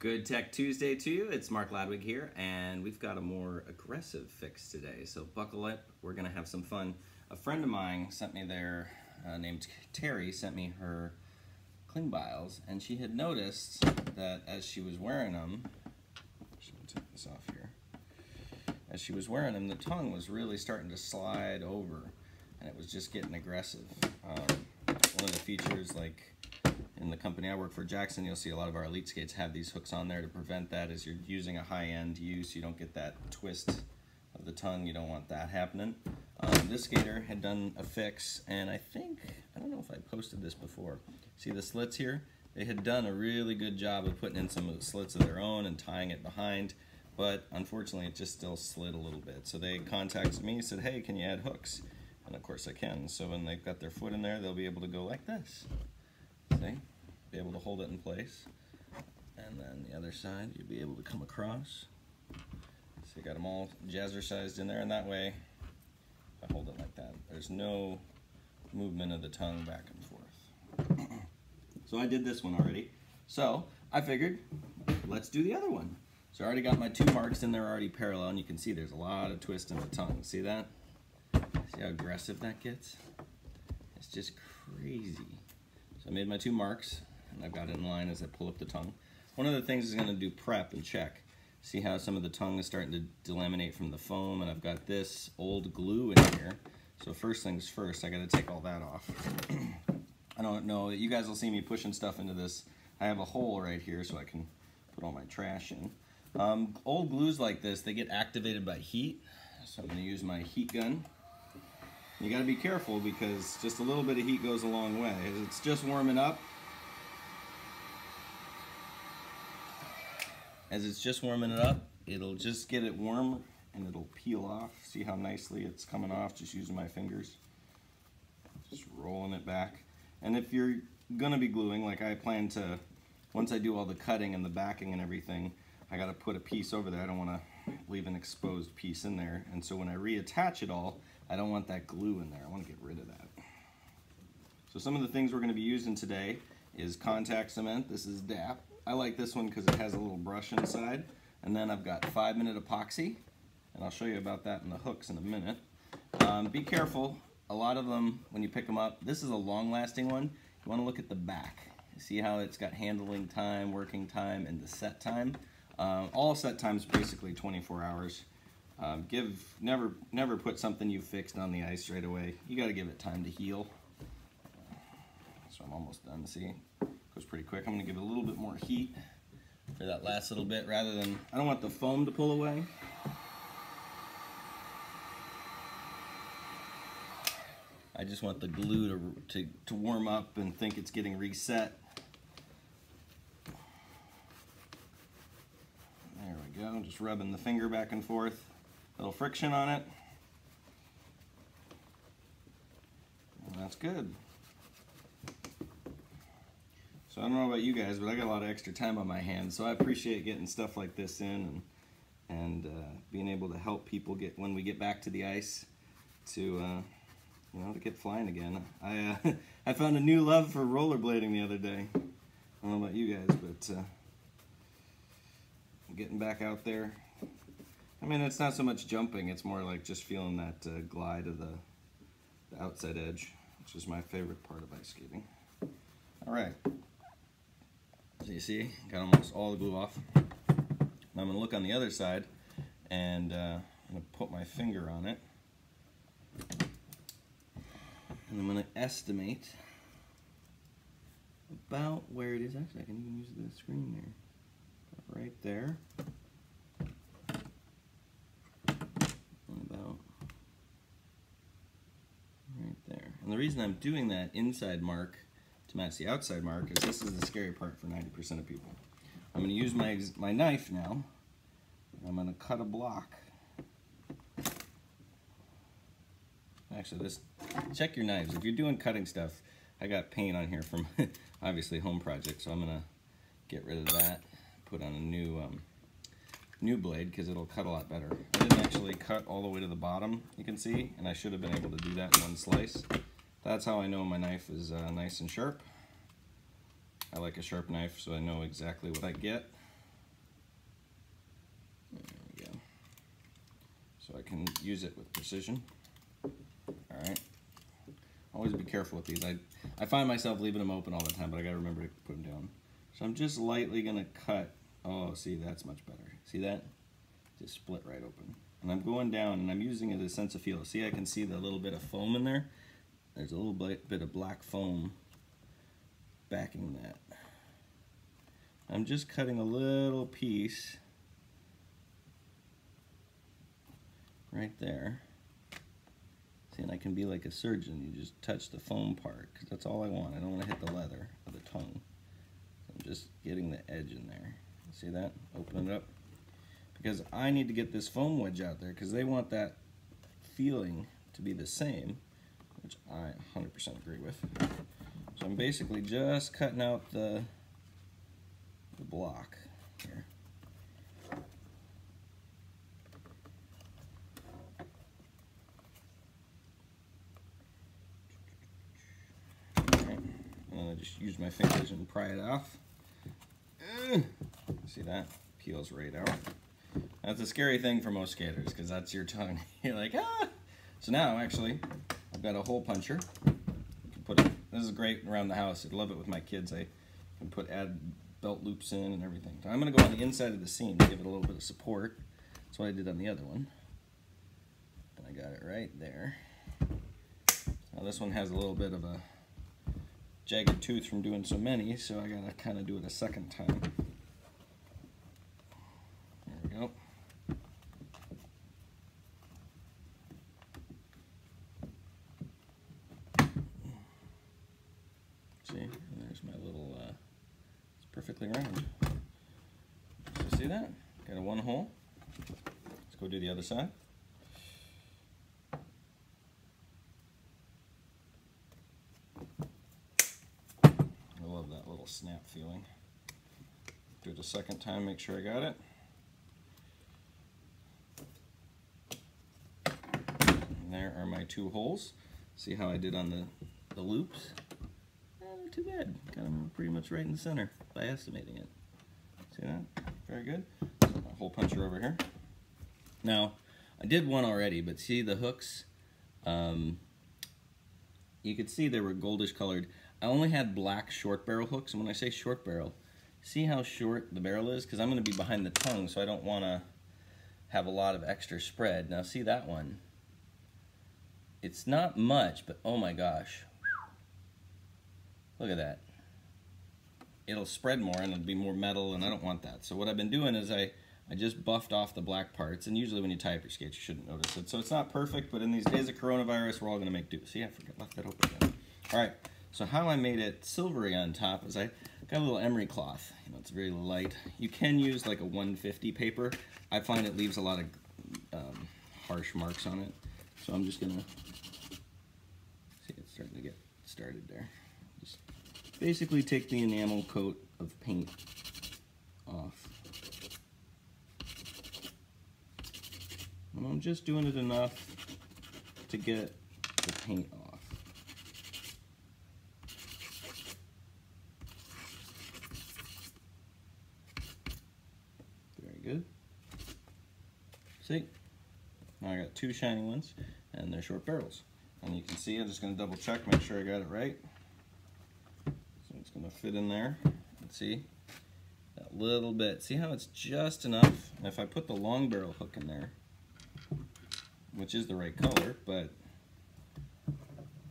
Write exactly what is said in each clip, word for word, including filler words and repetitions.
Good Tech Tuesday to you. It's Mark Ladwig here, and we've got a more aggressive fix today, so buckle up. We're gonna have some fun. A friend of mine sent me their, uh, named Terry, sent me her Klingbeils, and she had noticed that as she was wearing them, I'm gonna take this off here, as she was wearing them, the tongue was really starting to slide over, and it was just getting aggressive. Um, one of the features, like, in the company I work for, Jackson, you'll see a lot of our elite skates have these hooks on there to prevent that. As you're using a high-end use, you don't get that twist of the tongue. You don't want that happening. Um, this skater had done a fix, and I think, I don't know if I posted this before. See the slits here? They had done a really good job of putting in some of the slits of their own and tying it behind, but unfortunately it just still slid a little bit. So they contacted me, said, hey, can you add hooks? And of course I can. So when they've got their foot in there, they'll be able to go like this. See? Be able to hold it in place, and then the other side you'll be able to come across. So you got them all jazzercised in there, and that way, if I hold it like that, there's no movement of the tongue back and forth. So I did this one already. So I figured, let's do the other one. So I already got my two marks in there already parallel, and you can see there's a lot of twist in the tongue. See that? See how aggressive that gets? It's just crazy. So I made my two marks, and I've got it in line as I pull up the tongue. One of the things is going to do prep and check. See how some of the tongue is starting to delaminate from the foam, and I've got this old glue in here. So first things first, I got to take all that off. I don't know, you guys will see me pushing stuff into this. I have a hole right here so I can put all my trash in. Um, old glues like this, they get activated by heat. So I'm going to use my heat gun. You gotta be careful because just a little bit of heat goes a long way. As it's just warming up, as it's just warming it up, it'll just get it warm and it'll peel off. See how nicely it's coming off just using my fingers. Just rolling it back. And if you're gonna be gluing, like I plan to, once I do all the cutting and the backing and everything, I gotta put a piece over there. I don't wanna leave an exposed piece in there. And so when I reattach it all, I don't want that glue in there. I want to get rid of that. So some of the things we're going to be using today is contact cement. This is D A P. I like this one because it has a little brush inside. And then I've got five-minute epoxy, and I'll show you about that in the hooks in a minute. Um, be careful. A lot of them, when you pick them up, this is a long-lasting one. You want to look at the back. See how it's got handling time, working time, and the set time. Um, all set times basically twenty-four hours. Um, give never never put something you fixed on the ice right away. You got to give it time to heal. So I'm almost done. See, goes pretty quick. I'm gonna give it a little bit more heat for that last little bit. Rather than, I don't want the foam to pull away. I just want the glue to to, to warm up and think it's getting reset. There we go. Just rubbing the finger back and forth. Little friction on it. And that's good. So I don't know about you guys, but I got a lot of extra time on my hands, so I appreciate getting stuff like this in and, and uh, being able to help people get when we get back to the ice to uh, you know to get flying again. I uh, I found a new love for rollerblading the other day. I don't know about you guys, but uh, getting back out there. I mean, it's not so much jumping, it's more like just feeling that uh, glide of the, the outside edge, which is my favorite part of ice skating. All right, so you see, got almost all the glue off. And I'm gonna look on the other side, and uh, I'm gonna put my finger on it. And I'm gonna estimate about where it is. Actually, I can even use the screen there. Right there. And the reason I'm doing that inside mark to match the outside mark is this is the scary part for ninety percent of people. I'm going to use my, my knife now, and I'm going to cut a block. Actually, this, check your knives. If you're doing cutting stuff, I got paint on here from obviously home project, so I'm going to get rid of that, put on a new, um, new blade because it'll cut a lot better. I didn't actually cut all the way to the bottom, you can see, and I should have been able to do that in one slice. That's how I know my knife is uh, nice and sharp. I like a sharp knife so I know exactly what I get. so I can use it with precision. All right. Always be careful with these. I, I find myself leaving them open all the time, but I gotta remember to put them down. So I'm just lightly gonna cut. Oh, see, that's much better. See that? Just split right open. And I'm going down and I'm using it as a sense of feel. See, I can see the little bit of foam in there. There's a little bit, bit of black foam backing that. I'm just cutting a little piece right there. See, and I can be like a surgeon. You just touch the foam part, because that's all I want. I don't want to hit the leather of the tongue. So I'm just getting the edge in there. See that? Open it up. Because I need to get this foam wedge out there, because they want that feeling to be the same, which I one hundred percent agree with. So I'm basically just cutting out the, the block here. Okay. And I just use my fingers and pry it off. See that? Peels right out. That's a scary thing for most skaters, because that's your tongue. You're like, ah! So now, actually, I've got a hole puncher. You can put it, this is great around the house. I'd love it with my kids. I can put add belt loops in and everything. So I'm going to go on the inside of the seam to give it a little bit of support. That's what I did on the other one. And I got it right there. Now this one has a little bit of a jagged tooth from doing so many, so I got to kind of do it a second time. Nope. See, there's my little, uh, it's perfectly round. So see that? Got a one hole. Let's go do the other side. I love that little snap feeling. Do it a second time, make sure I got it. There are my two holes. See how I did on the, the loops? Not too bad. Got them pretty much right in the center by estimating it. See that? Very good. So my hole puncher over here. Now, I did one already, but see the hooks? Um, you could see they were goldish colored. I only had black short barrel hooks, and when I say short barrel, see how short the barrel is? Because I'm going to be behind the tongue, so I don't want to have a lot of extra spread. Now, see that one? It's not much, but oh my gosh. Look at that. It'll spread more and it'll be more metal, and I don't want that. So what I've been doing is I, I just buffed off the black parts, and usually when you tie up your skates, you shouldn't notice it. So it's not perfect, but in these days of coronavirus, we're all gonna make do. See, I forgot, left that open again. All right, so how I made it silvery on top is I got a little emery cloth. You know, it's very light. You can use like a one fifty paper. I find it leaves a lot of um, harsh marks on it. So I'm just gonna, see it's starting to get started there. Just basically take the enamel coat of paint off. And I'm just doing it enough to get the paint off. Very good. See? Now I got two shiny ones, and they're short barrels. And you can see, I'm just gonna double check, make sure I got it right. So it's gonna fit in there. Let's see, that little bit. See how it's just enough? And if I put the long barrel hook in there, which is the right color, but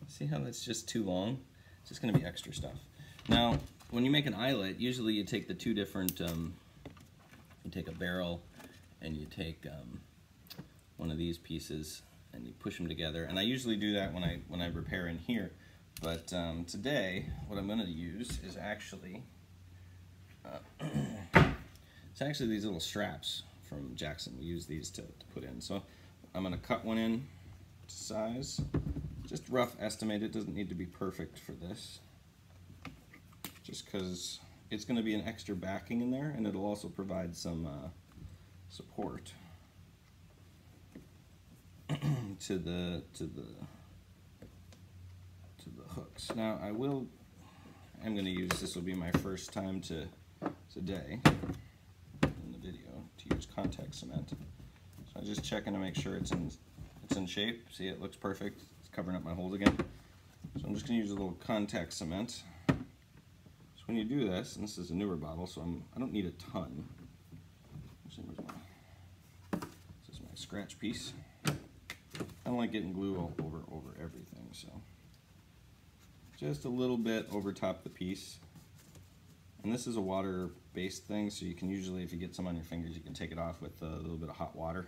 see how that's just too long? It's just gonna be extra stuff. Now, when you make an eyelet, usually you take the two different, um, you take a barrel and you take, um, one of these pieces, and you push them together. And I usually do that when I when I repair in here. But um, today, what I'm going to use is actually uh, it's actually these little straps from Jackson. We use these to, to put in. So I'm going to cut one in to size, just rough estimate. It doesn't need to be perfect for this, just because it's going to be an extra backing in there, and it'll also provide some uh, support to the to the to the hooks. Now I will I'm going to use this will be my first time to today in the video to use contact cement. So I'm just checking to make sure it's in it's in shape. See, it looks perfect. It's covering up my holes again. So I'm just going to use a little contact cement. So when you do this, and this is a newer bottle, so I'm, I don't need a ton. Actually, where's my, this is my scratch piece. I don't like getting glue all over over everything, so just a little bit over top the piece. And this is a water-based thing, so you can usually, if you get some on your fingers, you can take it off with a little bit of hot water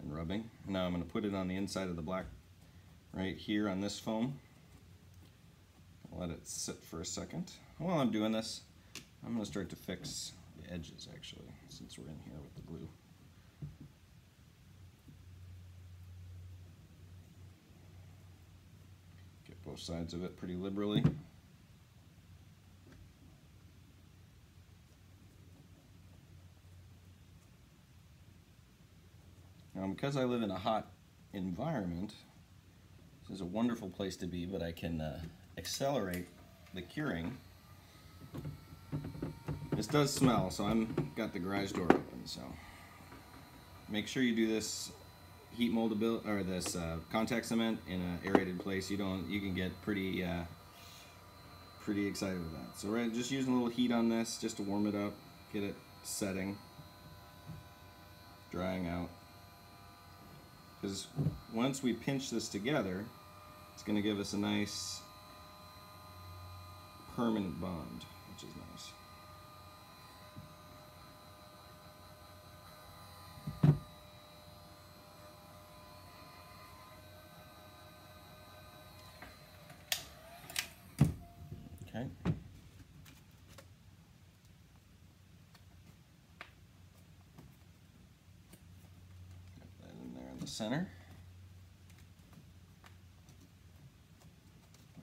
and rubbing. Now I'm going to put it on the inside of the black right here on this foam. Let it sit for a second. While I'm doing this, I'm going to start to fix the edges, actually, since we're in here with the glue. Get both sides of it pretty liberally. Now, because I live in a hot environment, this is a wonderful place to be, but I can uh, accelerate the curing. This does smell, so I've got the garage door open, so make sure you do this heat moldable or this uh, contact cement in an aerated place. You don't, you can get pretty uh, pretty excited with that. So we're just using a little heat on this just to warm it up, get it setting, drying out. Because once we pinch this together, it's going to give us a nice permanent bond, which is nice. Okay. Put that in there in the center.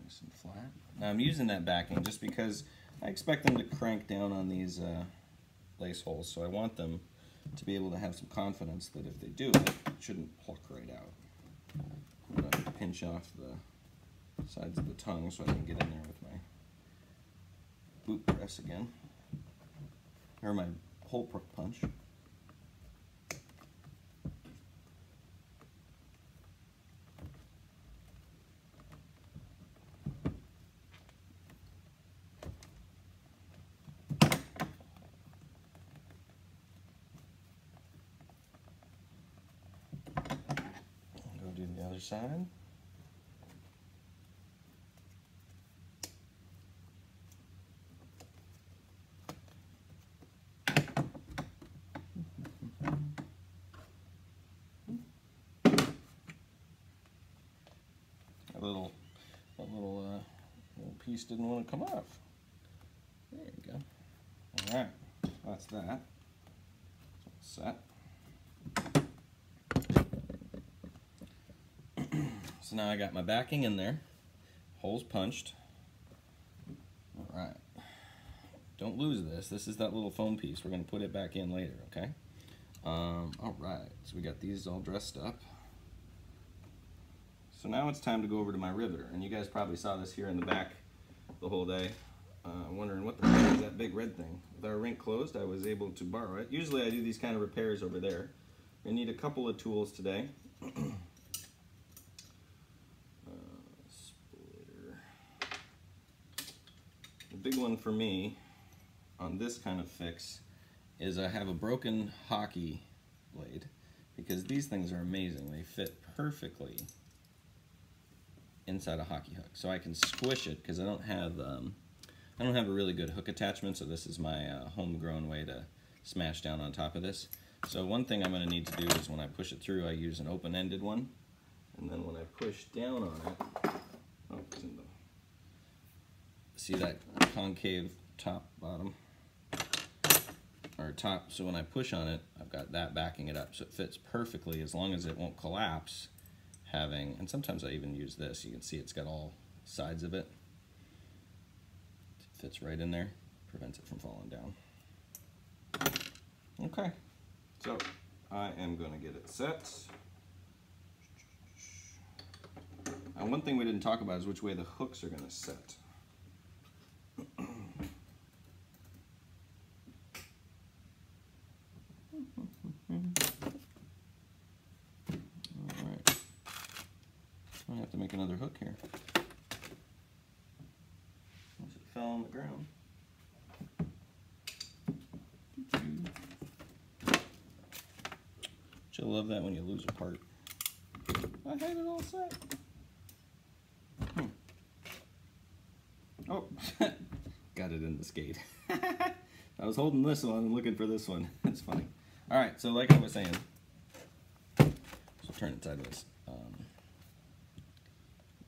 Nice and flat. Now I'm using that backing just because I expect them to crank down on these uh, lace holes, so I want them to be able to have some confidence that if they do, it shouldn't pluck right out. I'm going to pinch off the sides of the tongue so I can get in there with my boot press again, or my hole punch. Side. A little, a little, uh, little piece didn't want to come off. There you go. All right, that's that. That's set. So now I got my backing in there, holes punched. All right, don't lose this. This is that little foam piece. We're gonna put it back in later, okay? Um, all right, so we got these all dressed up. So now it's time to go over to my riveter, and you guys probably saw this here in the back the whole day. Uh, wondering what the heck is that big red thing. With our rink closed, I was able to borrow it. Usually I do these kind of repairs over there. I need a couple of tools today. Big one for me on this kind of fix is I have a broken hockey blade, because these things are amazing. They fit perfectly inside a hockey hook, so I can squish it because I don't have um, I don't have a really good hook attachment. So this is my uh, homegrown way to smash down on top of this. So one thing I'm going to need to do is when I push it through, I use an open-ended one, and then when I push down on it, oh, it's in the see that concave top bottom or top, so when I push on it, I've got that backing it up, so it fits perfectly as long as it won't collapse. Having, and sometimes I even use this, you can see it's got all sides of it. It fits right in there, prevents it from falling down. Okay, so I am going to get it set. Now one thing we didn't talk about is which way the hooks are going to set. I have to make another hook here. Once it fell on the ground. Which I love that when you lose a part. I had it all set. Hmm. Oh, got it in the skate. I was holding this one and looking for this one. It's funny. All right, so like I was saying, so turn it sideways. Um, you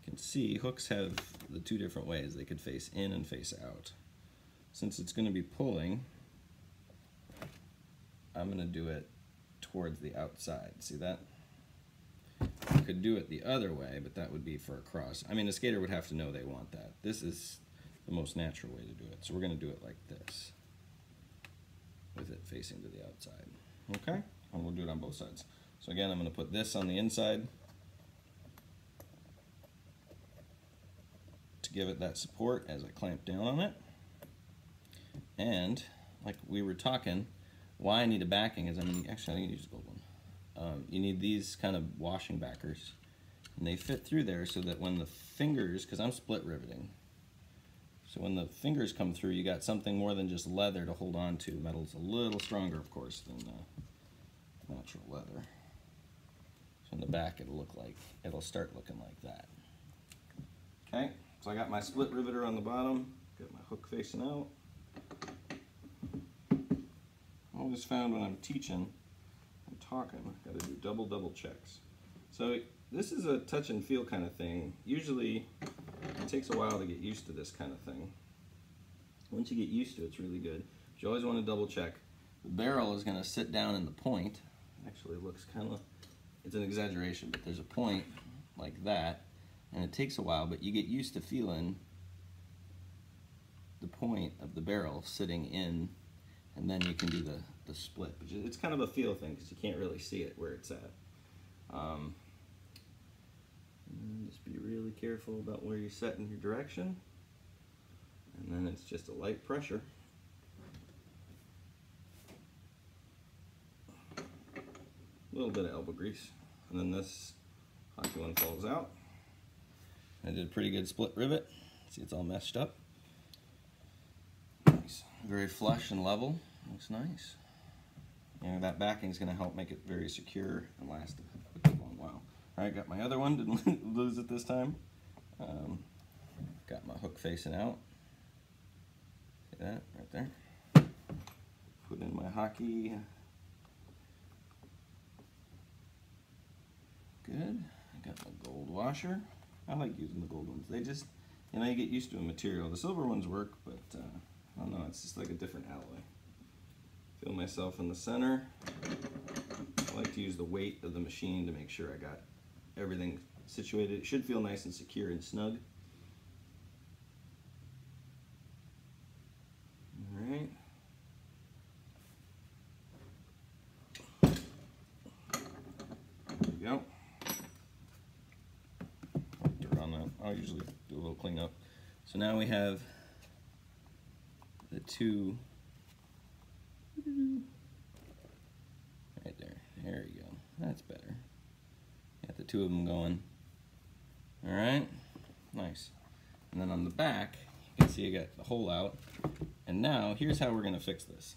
can see hooks have the two different ways. They could face in and face out. Since it's going to be pulling, I'm going to do it towards the outside. See that? I could do it the other way, but that would be for a cross. I mean, a skater would have to know they want that. This is the most natural way to do it. So we're going to do it like this, with it facing to the outside. Okay? And we'll do it on both sides. So again, I'm going to put this on the inside to give it that support as I clamp down on it. And like we were talking, why I need a backing is, I mean, actually I need to use a gold one. Um, you need these kind of washing backers, and they fit through there so that when the fingers, because I'm split riveting, so when the fingers come through, you got something more than just leather to hold on to. Metal's a little stronger, of course, than uh, natural leather. So in the back, it'll look like, it'll start looking like that. Okay, so I got my split riveter on the bottom, got my hook facing out. I always found when I'm teaching, I'm talking, I've got to do double, double checks. So this is a touch and feel kind of thing. Usually, it takes a while to get used to this kind of thing. Once you get used to it, it's really good. But you always want to double check. The barrel is going to sit down in the point. Actually, it looks kind of, it's an exaggeration, but there's a point like that, and it takes a while, but you get used to feeling the point of the barrel sitting in, and then you can do the, the split. But it's kind of a feel thing because you can't really see it where it's at. Um, And just be really careful about where you set in your direction. And then it's just a light pressure. A little bit of elbow grease. And then this hockey one falls out. I did a pretty good split rivet. See, it's all meshed up. Nice. Very flush and level. Looks nice. You know, that backing is going to help make it very secure and last a good long while. I got my other one, didn't lose it this time. Um, got my hook facing out. See that right there? Put in my hockey. Good. I got my gold washer. I like using the gold ones. They just, you know, you get used to a material. The silver ones work, but uh, I don't know, it's just like a different alloy. Feel myself in the center. I like to use the weight of the machine to make sure I got everything situated. It should feel nice and secure and snug. All right. There we go. Dirt on that. I'll usually do a little cleanup. So now we have the two right there. There you go. That's better. The two of them going. All right, nice. And then on the back, you can see you got the hole out. And now, here's how we're gonna fix this.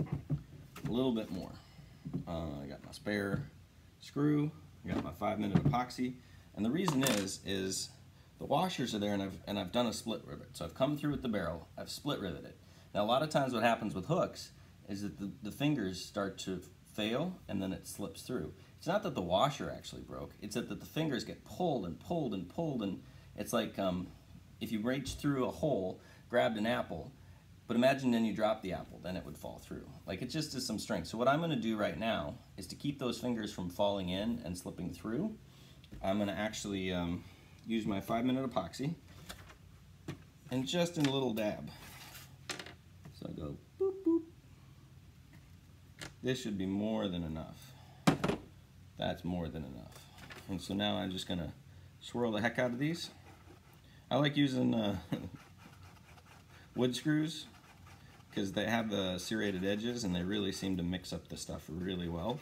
A little bit more. Uh, I got my spare screw. I got my five-minute epoxy. And the reason is, is the washers are there, and I've and I've done a split rivet. So I've come through with the barrel. I've split riveted it. Now a lot of times, what happens with hooks is that the, the fingers start to fail, and then it slips through. It's not that the washer actually broke, it's that the fingers get pulled and pulled and pulled, and it's like um, if you reached through a hole, grabbed an apple, but imagine then you dropped the apple, then it would fall through. Like, it just is some strength. So what I'm gonna do right now is to keep those fingers from falling in and slipping through, I'm gonna actually um, use my five-minute epoxy, and just in a little dab. So I go boop, boop. This should be more than enough. That's more than enough. And so now I'm just gonna swirl the heck out of these. I like using uh, wood screws because they have the serrated edges and they really seem to mix up the stuff really well.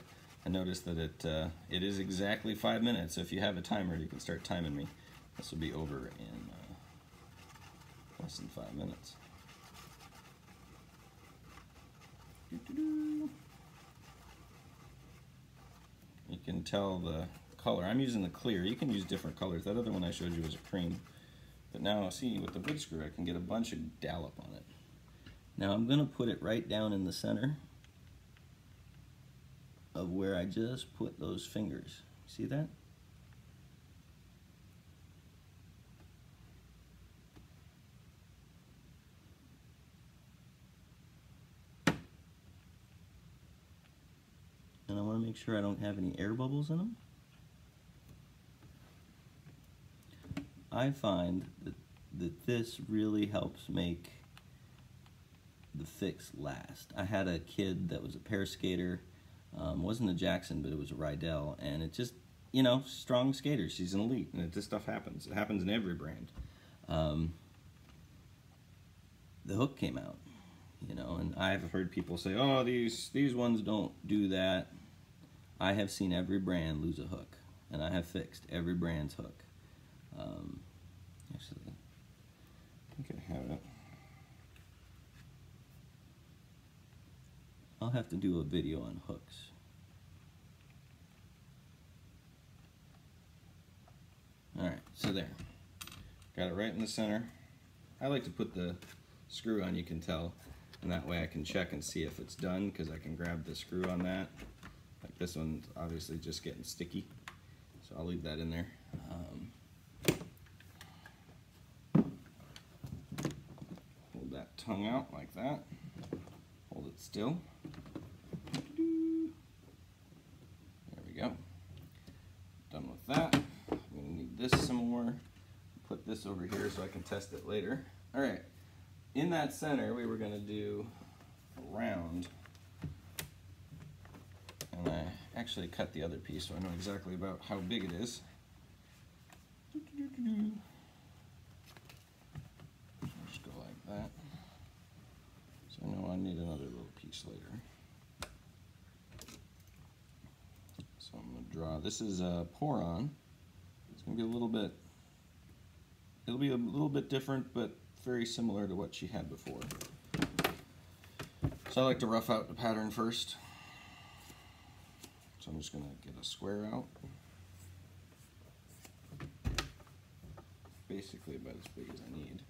And notice that it uh, it is exactly five minutes. So if you have a timer, you can start timing me. This will be over in uh, less than five minutes. Doo-doo-doo. You can tell the color. I'm using the clear. You can use different colors. That other one I showed you was a cream. But now, see, with the wood screw, I can get a bunch of dollop on it. Now I'm going to put it right down in the center of where I just put those fingers. See that? And I want to make sure I don't have any air bubbles in them. I find that, that this really helps make the fix last. I had a kid that was a pair skater, um, wasn't a Jackson, but it was a Riedel, and it just, you know, strong skater, she's an elite, and it, this stuff happens. It happens in every brand. Um, the hook came out, you know, and I've heard people say, oh, these, these ones don't do that. I have seen every brand lose a hook, and I have fixed every brand's hook. Um, actually, I think I have it. I'll have to do a video on hooks. Alright, so there. Got it right in the center. I like to put the screw on, you can tell, and that way I can check and see if it's done, because I can grab the screw on that. Like this one's obviously just getting sticky, so I'll leave that in there. Um, hold that tongue out like that. Hold it still. There we go. Done with that. I'm gonna need this some more. Put this over here so I can test it later. All right. In that center, we were gonna do a round. And I actually cut the other piece so I know exactly about how big it is. Just go like that. So I know I need another little piece later. So I'm going to draw. This is a Poron. It's going to be a little bit, it'll be a little bit different, but very similar to what she had before. So I like to rough out the pattern first. So I'm just going to get a square out. Basically about as big as I need.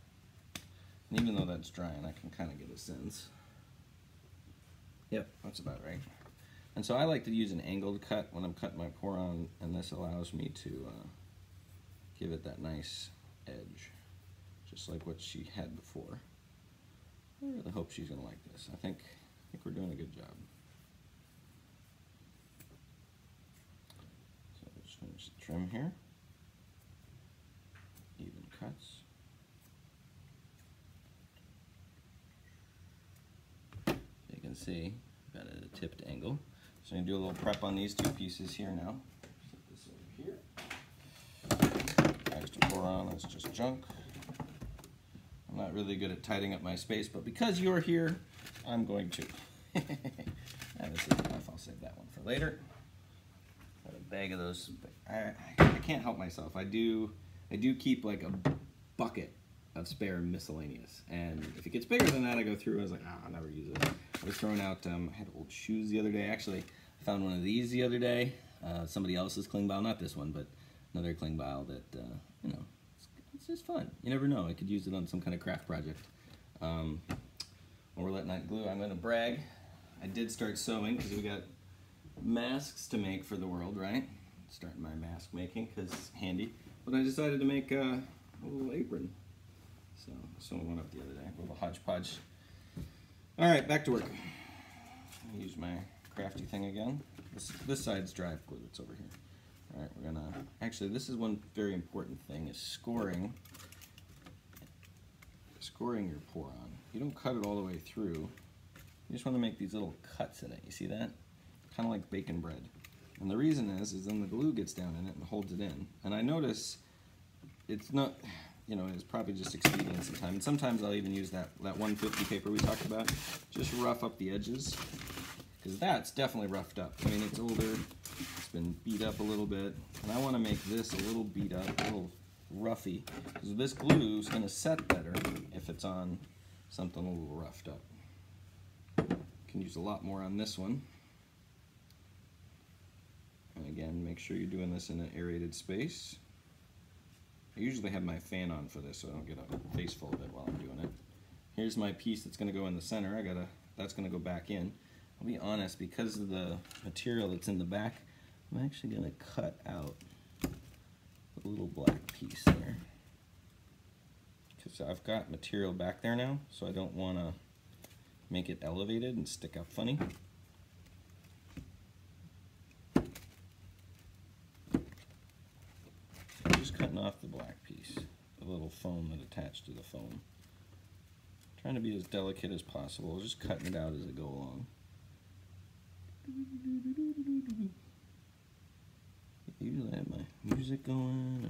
And even though that's drying, I can kind of get a sense. Yep, that's about right. And so I like to use an angled cut when I'm cutting my Poron, and this allows me to uh, give it that nice edge, just like what she had before. I really hope she's going to like this. I think, I think we're doing a good job. So I'll just finish the trim here. Even cuts. See, got it at a tipped angle. So I'm going to do a little prep on these two pieces here now. Set this over here. Extra Poron, that's just junk. I'm not really good at tidying up my space, but because you're here, I'm going to. Now, this is enough. I'll save that one for later. Got a bag of those. I, I can't help myself. I do, I do keep like a bucket of spare miscellaneous, and if it gets bigger than that, I go through. I was like, ah, I'll never use it. I was throwing out, um, I had old shoes the other day. Actually, I found one of these the other day. Uh, somebody else's Klingbeil, not this one, but another Klingbeil that, uh, you know, it's, it's just fun. You never know. I could use it on some kind of craft project. Um, Overlet Night Glue, I'm going to brag. I did start sewing because we got masks to make for the world, right? Starting my mask making because it's handy. But I decided to make uh, a little apron. So I sewed one up the other day, a little hodgepodge. All right, back to work. I'll use my crafty thing again. This, this side's dry glue that's over here. All right, we're gonna, actually this is one very important thing, is scoring, scoring your Poron. You don't cut it all the way through. You just wanna make these little cuts in it, you see that? Kinda like bacon bread. And the reason is, is then the glue gets down in it and holds it in. And I notice it's not, you know, it's probably just expedient sometimes. And sometimes I'll even use that, that one fifty paper we talked about. Just rough up the edges. because that's definitely roughed up. I mean, it's older, it's been beat up a little bit, and I want to make this a little beat up, a little roughy, because this glue is going to set better if it's on something a little roughed up. You can use a lot more on this one. And again, make sure you're doing this in an aerated space. I usually have my fan on for this so I don't get a face full of it while I'm doing it. Here's my piece that's going to go in the center. I gotta, that's going to go back in. I'll be honest, because of the material that's in the back, I'm actually going to cut out a little black piece there, because I've got material back there now, so I don't want to make it elevated and stick up funny. Off the black piece, the little foam that attached to the foam. I'm trying to be as delicate as possible, just cutting it out as I go along. Usually I have my music going.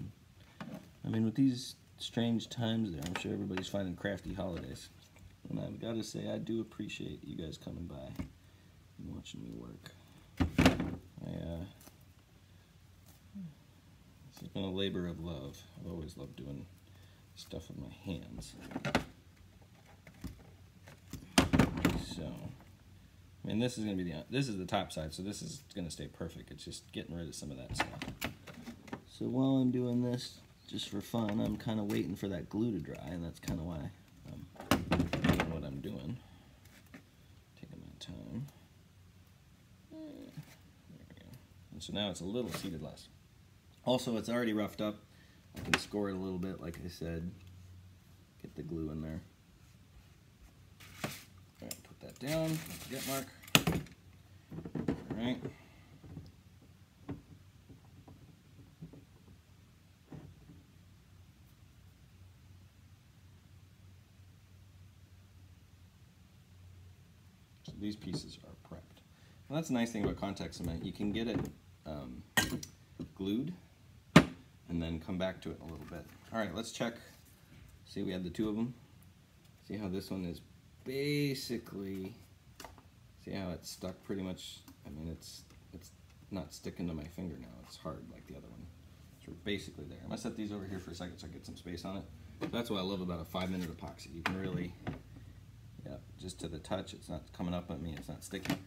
And, I mean, with these strange times there, I'm sure everybody's finding crafty holidays. And I've got to say, I do appreciate you guys coming by and watching me work. I, uh, It's been a labor of love. I've always loved doing stuff with my hands. So, I mean, this is gonna be the this is the top side, so this is gonna stay perfect. It's just getting rid of some of that stuff. So while I'm doing this, just for fun, I'm kind of waiting for that glue to dry, and that's kind of why I'm doing what I'm doing. Taking my time. There we go. And so now it's a little seated less. Also, it's already roughed up. I can score it a little bit, like I said. Get the glue in there. All right, put that down. Don't forget, Mark. All right. So these pieces are prepped. And that's the nice thing about contact cement. You can get it um, glued. And then come back to it in a little bit. All right, let's check. See, we have the two of them. See how this one is basically, see how it's stuck pretty much. I mean, it's it's not sticking to my finger now. It's hard like the other one. So we're basically there. I'm gonna set these over here for a second so I get some space on it. So that's what I love about a five minute epoxy. You can really, yeah, just to the touch, it's not coming up at me, it's not sticking.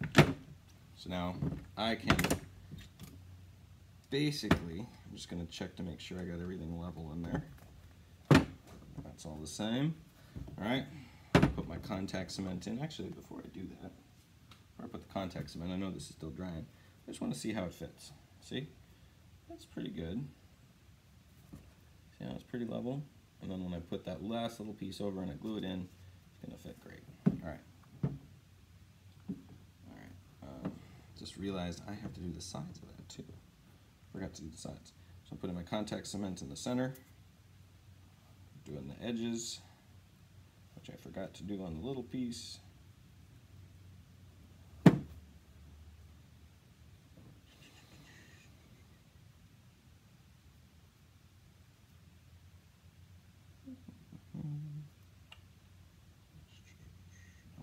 So now I can basically, I'm just going to check to make sure I got everything level in there. That's all the same. All right, put my contact cement in. Actually, before I do that, before I put the contact cement, I know this is still drying. I just want to see how it fits. See? That's pretty good. See how it's pretty level? And then when I put that last little piece over and I glue it in, it's going to fit great. All right. All right. Um, just realized I have to do the sides of that, too. Forgot to do the sides. So I'm putting my contact cement in the center, doing the edges, which I forgot to do on the little piece. I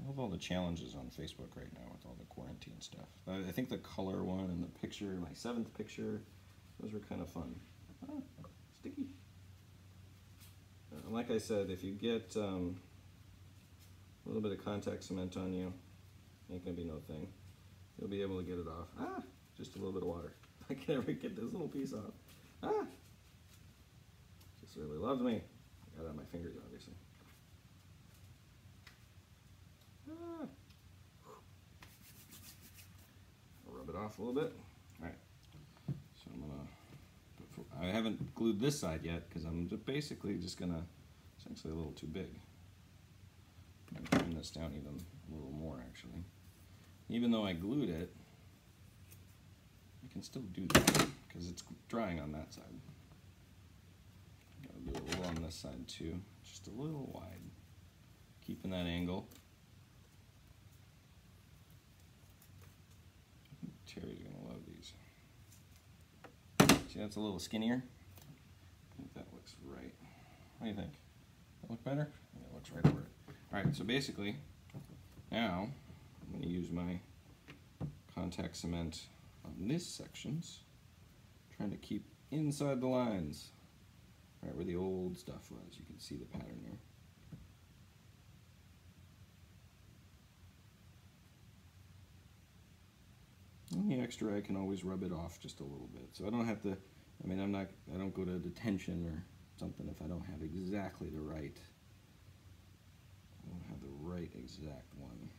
love all the challenges on Facebook right now with all the quarantine stuff. I think the color one and the picture, my seventh picture, those were kind of fun. Ah, sticky. And like I said, if you get um, a little bit of contact cement on you, ain't gonna be no thing. You'll be able to get it off. Ah, just a little bit of water. I can never get this little piece off. Ah, just really loved me. I got it on my fingers, obviously. Ah. Rub it off a little bit. All right. So I'm gonna. I haven't glued this side yet because I'm just basically just gonna, it's actually a little too big. I'm gonna turn this down even a little more actually. Even though I glued it, I can still do that because it's drying on that side. Gotta do a little on this side too, just a little wide. Keeping that angle. I think Terry's gonna love these. See, that's a little skinnier. I think that looks right. What do you think? That look better? Yeah, it looks right over it. All right, so basically, now I'm going to use my contact cement on these sections, trying to keep inside the lines, right where the old stuff was. You can see the pattern here. And the extra, I can always rub it off just a little bit. So I don't have to, I mean, I'm not, I don't go to detention or something if I don't have exactly the right, I don't have the right exact one.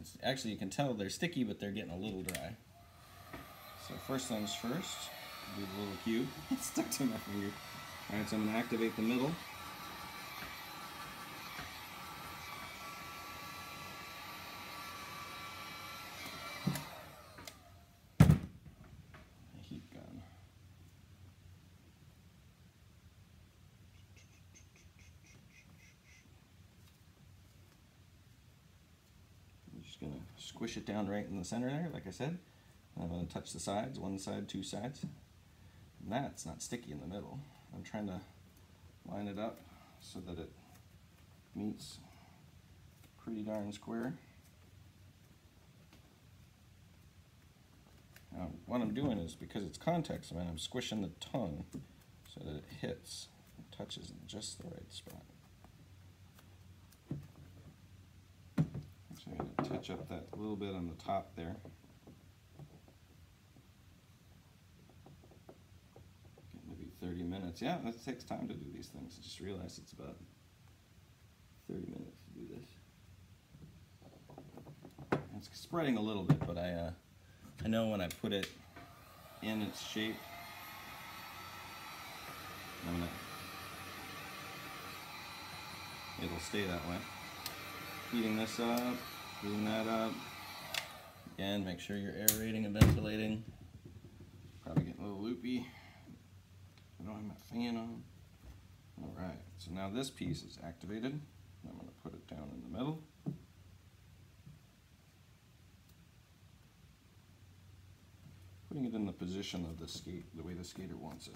It's actually, you can tell they're sticky, but they're getting a little dry. So first things first, do the little cube. It stuck to my finger. All right, so I'm going to activate the middle. The heat gun. Going to squish it down right in the center there, like I said. I'm going to touch the sides, one side, two sides. And that's not sticky in the middle. I'm trying to line it up so that it meets pretty darn square. Now, what I'm doing is, because it's contact cement, I'm squishing the tongue so that it hits and touches in just the right spot. So I'm going to touch up that little bit on the top there. Getting to be thirty minutes. Yeah, that takes time to do these things. I just realized it's about thirty minutes to do this. It's spreading a little bit, but I, uh, I know when I put it in its shape, I'm gonna, it'll stay that way. Heating this up. Clean that up. Again, make sure you're aerating and ventilating. Probably getting a little loopy. I don't have my fan on. All right, so now this piece is activated. I'm going to put it down in the middle. Putting it in the position of the skate, the way the skater wants it.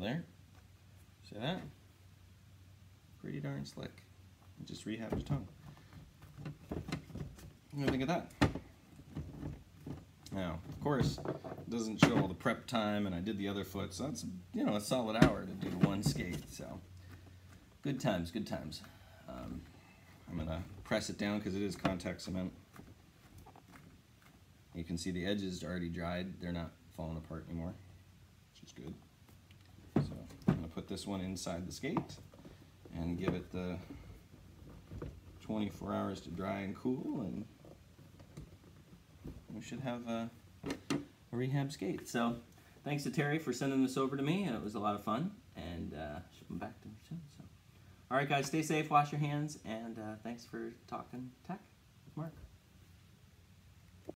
There. See that? Pretty darn slick. You just rehab your tongue. You know, think of that. Now, of course, it doesn't show all the prep time, and I did the other foot, so that's, you know, a solid hour to do one skate. So, good times, good times. Um, I'm going to press it down because it is contact cement. You can see the edges are already dried. They're not falling apart anymore, which is good. Put this one inside the skate and give it the twenty-four hours to dry and cool, and we should have a, a rehab skate. So thanks to Terry for sending this over to me. It was a lot of fun, and uh, should come back to him soon. So, all right, guys, stay safe, wash your hands, and uh, thanks for talking tech with Mark.